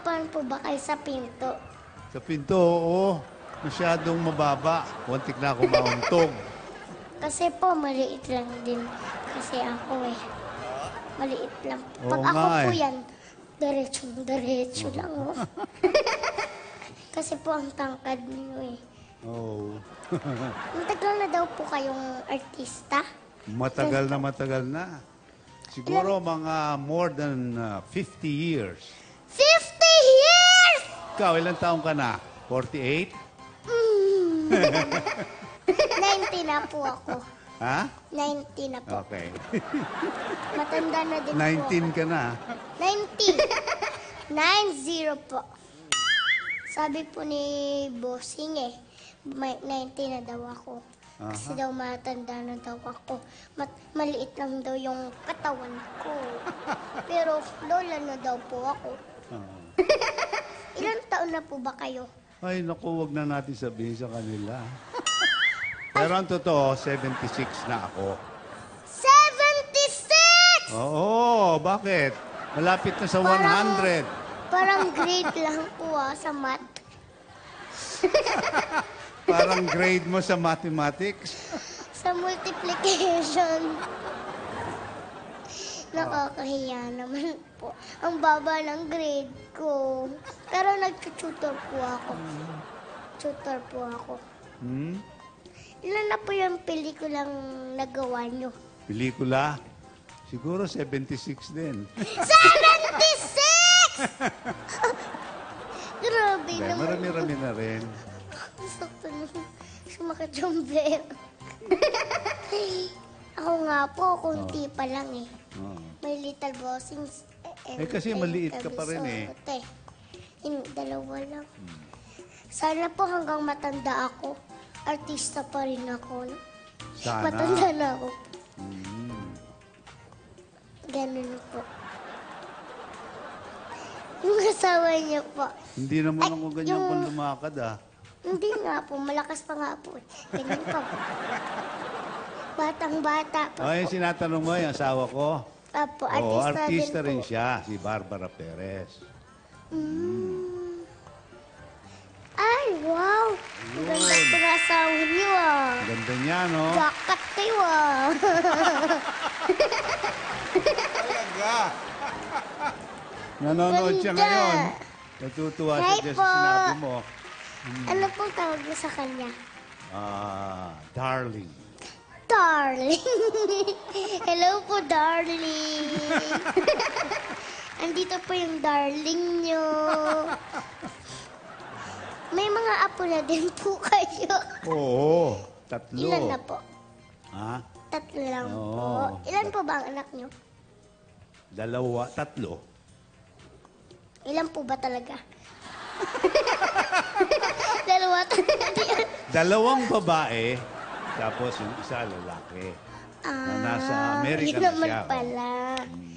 Harapan po ba kayo sa pinto? Sa pinto, oo. Masyadong mababa. Wantik na ako mauntog. Kasi po, maliit lang din. Kasi ako eh. Maliit lang. Pag ako po yan, diretso lang. Oh. Kasi po ang tangkad niyo eh. Oo. Matagal na daw po kayong artista? Matagal na, matagal na. Siguro mga more than 50 years. 50 years! Ikaw, ilang taong ka na? 48? Mm. 90 na po ako. Ha? 90 na po. Okay. Matanda na din 19 po. 19 ka na? 90. 9-0 po. Sabi po ni Bossing eh, 90 na daw ako. Kasi daw matanda na daw ako. Maliit lang daw yung katawan ko. Pero lola na daw po ako. Ilang taon na po ba kayo? Ay, naku, wag na natin sabihin sa kanila. Pero ang totoo, 76 na ako. 76! Oo, bakit? Malapit na sa 100. Parang grade lang po sa math. Parang grade mo sa mathematics? Sa multiplication. Nakakahiya naman po. Ang baba ng grade ko. Pero nag-tutor po ako. Tutor po ako. Hmm? Ilan na po yung pelikulang nagawa nyo? Pelikula? Siguro 76 din. 76! Grabe naman. Marami-rami na rin. Sakto na sumakit yung bell. Ako nga po, kunti pa lang eh. May little Bossing. Eh kasi maliit ka pa rin eh. Dalawa lang. Sana po hanggang matanda ako, artista pa rin ako. Sana. Matanda na ako. Ganun po. Yung asawa niya po. Hindi naman ako ganyan pang lumakad ah. Hindi nga po, malakas pa nga po. Ganyan pa po. Batang-bata pa po. Ay, sinatanong mo yung asawa ko? Apo, artista rin siya, si Barbara Perez. Ay, wow! Ganda po ng asawa niyo ah. Ganda niya, no? Jacket kayo ah. Talaga! Nanonood siya ngayon. Natutuwa siya sa sinabi mo. Ano pong tawag niyo sa kanya? Darling. Darling. Hello po, darling. Andito po yung darling niyo. May mga apo na din po kayo. Oo, tatlo. Ilan na po? Ha? Tatlo lang po. Ilan po ba ang anak niyo? Dalawa, tatlo. Ilan po ba talaga? Dalawang babae, tapos yung isa lalaki. Na nasa Amerika na siya. Yun naman pala.